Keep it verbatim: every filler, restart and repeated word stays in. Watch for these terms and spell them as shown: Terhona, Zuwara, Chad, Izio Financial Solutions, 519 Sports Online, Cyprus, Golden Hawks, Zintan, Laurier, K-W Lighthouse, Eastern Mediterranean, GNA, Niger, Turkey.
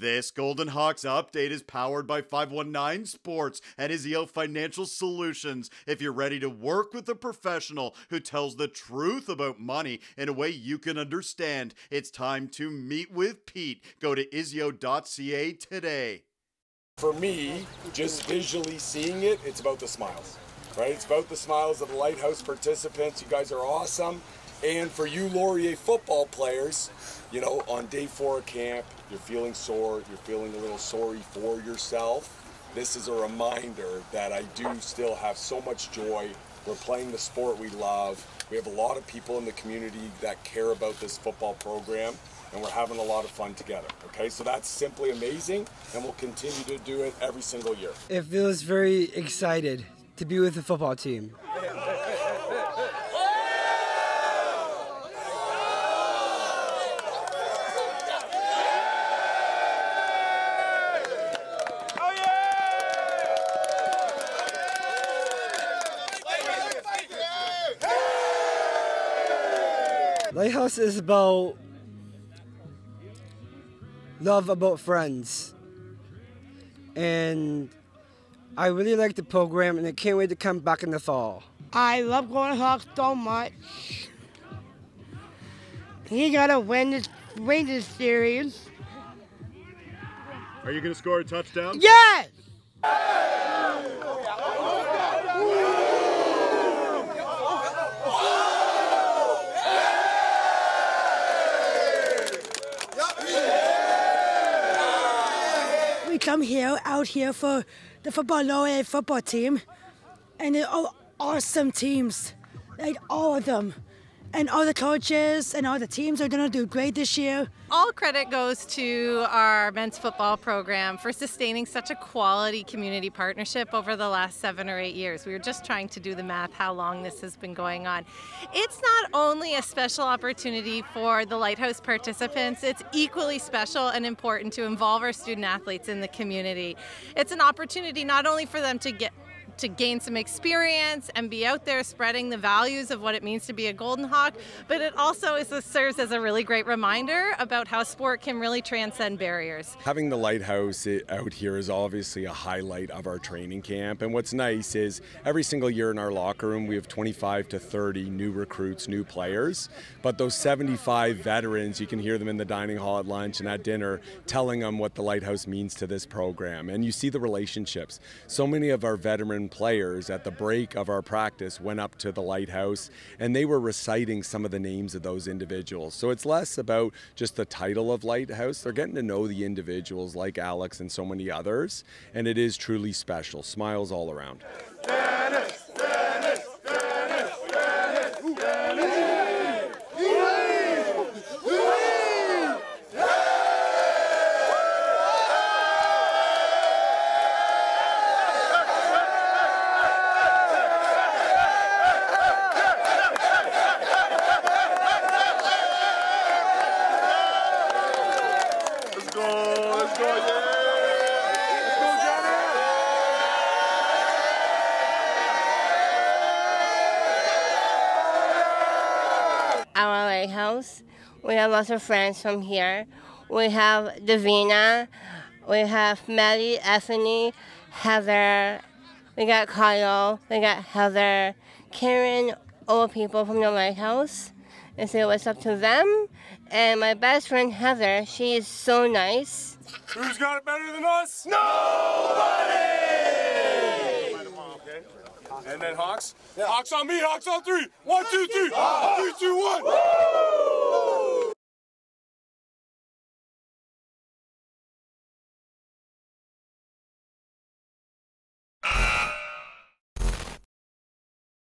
This Golden Hawks update is powered by five nineteen Sports and Izio Financial Solutions. If you're ready to work with a professional who tells the truth about money in a way you can understand, it's time to meet with Pete. Go to izio dot c a today. For me, just visually seeing it, it's about the smiles, right? It's about the smiles of the Lighthouse participants. You guys are awesome. And for you Laurier football players, you know, on day four of camp, you're feeling sore, you're feeling a little sorry for yourself. This is a reminder that I do still have so much joy. We're playing the sport we love. We have a lot of people in the community that care about this football program, and we're having a lot of fun together, okay? So that's simply amazing, and we'll continue to do it every single year. It feels very excited to be with the football team. Lighthouse is about love, about friends, and I really like the program, and I can't wait to come back in the fall. I love Golden Hawks so much. He gotta win this, win this series. Are you gonna score a touchdown? Yes. Come here, out here for the football Laurier football team, and they're all awesome teams, like all of them, and all the coaches and all the teams are gonna do great this year. All credit goes to our men's football program for sustaining such a quality community partnership over the last seven or eight years. We were just trying to do the math how long this has been going on. It's not only a special opportunity for the Lighthouse participants, it's equally special and important to involve our student athletes in the community. It's an opportunity not only for them to get to gain some experience and be out there spreading the values of what it means to be a Golden Hawk, but it also is a, serves as a really great reminder about how sport can really transcend barriers. Having the Lighthouse out here is obviously a highlight of our training camp, and what's nice is every single year in our locker room we have twenty-five to thirty new recruits, new players, but those seventy-five veterans, you can hear them in the dining hall at lunch and at dinner telling them what the Lighthouse means to this program, and you see the relationships. So many of our veteran players at the break of our practice went up to the Lighthouse and they were reciting some of the names of those individuals. So it's less about just the title of Lighthouse. They're getting to know the individuals like Alex and so many others, and it is truly special. Smiles all around. Dennis, Dennis, Dennis, Dennis, Dennis. Our Lighthouse. We have lots of friends from here. We have Davina, we have Maddie, Anthony, Heather, we got Kyle, we got Heather, Karen, all people from the Lighthouse. And so what's up to them. And my best friend Heather, she is so nice. Who's got it better than us? Nobody! And then Hawks. Yeah. Hawks on me, Hawks on three. One, two, three. Hawks. Three, two, one. Woo!